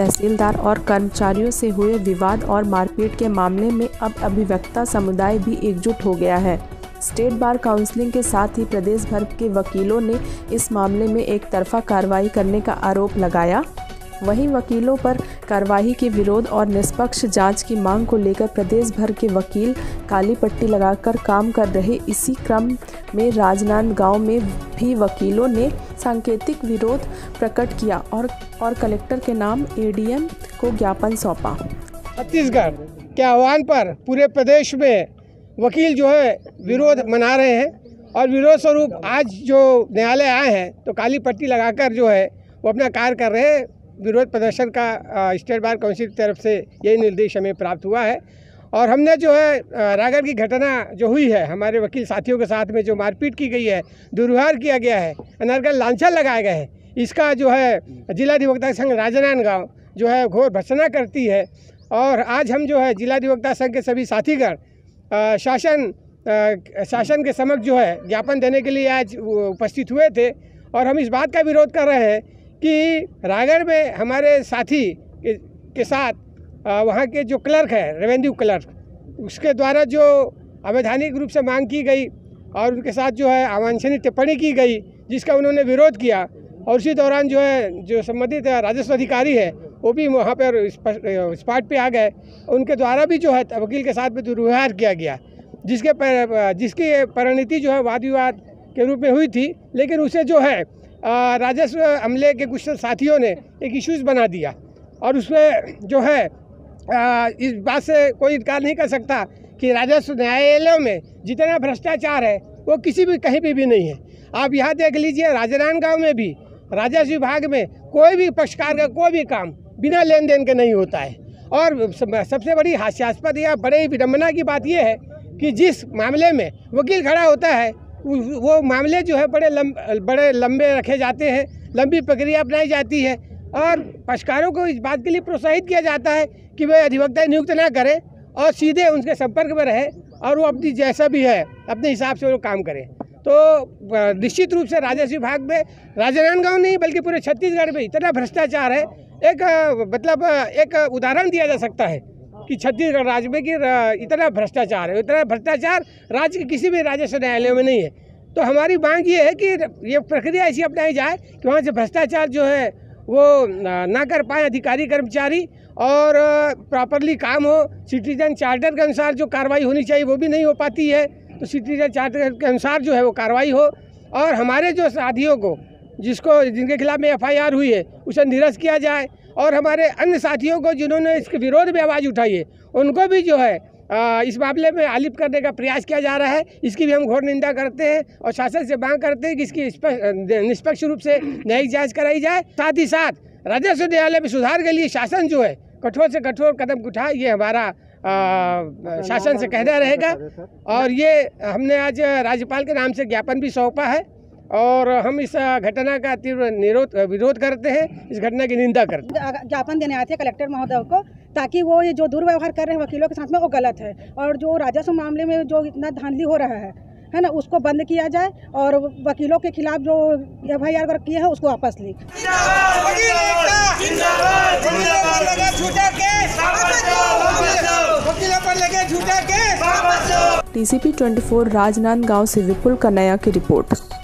तहसीलदार और कर्मचारियों से हुए विवाद और मारपीट के मामले में अब अभिवक्ता समुदाय भी एकजुट हो गया है। स्टेट बार काउंसिलिंग के साथ ही प्रदेश भर के वकीलों ने इस मामले में एक तरफा कार्रवाई करने का आरोप लगाया। वहीं वकीलों पर कार्रवाई के विरोध और निष्पक्ष जांच की मांग को लेकर प्रदेश भर के वकील काली पट्टी लगाकर काम कर रहे। इसी क्रम में राजनांदगांव में भी वकीलों ने सांकेतिक विरोध प्रकट किया और कलेक्टर के नाम एडीएम को ज्ञापन सौंपा। छत्तीसगढ़ के आह्वान पर पूरे प्रदेश में वकील जो है विरोध मना रहे हैं और विरोध स्वरूप आज जो न्यायालय आए हैं तो काली पट्टी लगाकर जो है वो अपना कार्य कर रहे हैं। विरोध प्रदर्शन का स्टेट बार काउंसिल की तरफ से यही निर्देश हमें प्राप्त हुआ है और हमने जो है रायगढ़ की घटना जो हुई है हमारे वकील साथियों के साथ में जो मारपीट की गई है, दुर्व्यवहार किया गया है, अनर्गल लांछन लगाए गए हैं, इसका जो है जिलाधिवक्ता संघ राजनांदगांव जो है घोर भर्त्सना करती है। और आज हम जो है जिलाधिवक्ता संघ के सभी साथीगण शासन के समक्ष जो है ज्ञापन देने के लिए आज उपस्थित हुए थे और हम इस बात का विरोध कर रहे हैं कि रायगढ़ में हमारे साथी के साथ वहाँ के जो क्लर्क है, रेवेन्यू क्लर्क, उसके द्वारा जो अवैधानिक रूप से मांग की गई और उनके साथ जो है अवांछनीय टिप्पणी की गई जिसका उन्होंने विरोध किया और उसी दौरान जो है जो संबंधित राजस्व अधिकारी है वो भी वहाँ पर स्पॉट पे आ गए। उनके द्वारा भी जो है वकील के साथ में दुर्व्यवहार किया गया जिसकी परिणति जो है वाद विवाद के रूप में हुई थी, लेकिन उसे जो है राजस्व अमले के कुछ साथियों ने एक इश्यूज़ बना दिया और उसमें जो है इस बात से कोई इनकार नहीं कर सकता कि राजस्व न्यायालयों में जितना भ्रष्टाचार है वो किसी भी कहीं भी नहीं है। आप यहाँ देख लीजिए, राजनांदगांव में भी राजस्व विभाग में कोई भी पक्षकार का कोई भी काम बिना लेन देन के नहीं होता है। और सबसे बड़ी हास्यास्पद या बड़े विडम्बना की बात यह है कि जिस मामले में वकील खड़ा होता है वो मामले जो है बड़े लंबे रखे जाते हैं, लंबी प्रक्रिया अपनाई जाती है और पक्षकारों को इस बात के लिए प्रोत्साहित किया जाता है कि वे अधिवक्ता नियुक्त ना करें और सीधे उनके संपर्क में रहें और वो अपनी जैसा भी है अपने हिसाब से वो काम करें। तो निश्चित रूप से राजस्व विभाग में राजनांदगांव नहीं बल्कि पूरे छत्तीसगढ़ में इतना भ्रष्टाचार है, एक उदाहरण दिया जा सकता है कि छत्तीसगढ़ राज्य में कि इतना भ्रष्टाचार है, इतना भ्रष्टाचार राज्य के किसी भी राजस्व न्यायालयों में नहीं है। तो हमारी मांग ये है कि ये प्रक्रिया ऐसी अपनाई जाए कि वहाँ से भ्रष्टाचार जो है वो ना कर पाए अधिकारी कर्मचारी और प्रॉपरली काम हो। सिटीजन चार्टर के अनुसार जो कार्रवाई होनी चाहिए वो भी नहीं हो पाती है, तो सिटीजन चार्टर के अनुसार जो है वो कार्रवाई हो और हमारे जो साथियों को जिनके खिलाफ में एफआईआर हुई है उसे निरस्त किया जाए और हमारे अन्य साथियों को जिन्होंने इसके विरोध में आवाज़ उठाई है उनको भी जो है इस मामले में आलिप करने का प्रयास किया जा रहा है। इसकी भी हम घोर निंदा करते हैं और शासन से मांग करते हैं कि इसकी निष्पक्ष रूप से न्यायिक जांच कराई जाए। साथ ही साथ राजस्व न्यायालय में सुधार के लिए शासन जो है कठोर से कठोर कदम उठाए, ये हमारा शासन से कहना रहेगा। और ये हमने आज राज्यपाल के नाम से ज्ञापन भी सौंपा है और हम इस घटना का तीव्र विरोध करते हैं, इस घटना की निंदा करते हैं। ज्ञापन देने आए थे कलेक्टर महोदय को ताकि वो ये जो दुर्व्यवहार कर रहे हैं वकीलों के साथ में वो गलत है और जो राजस्व मामले में जो इतना धांधली हो रहा है ना, उसको बंद किया जाए और वकीलों के खिलाफ जो एफआईआर किए हैं उसको वापस ली। टीसीपी 24 राजनांदगांव से विपुल कानया की रिपोर्ट।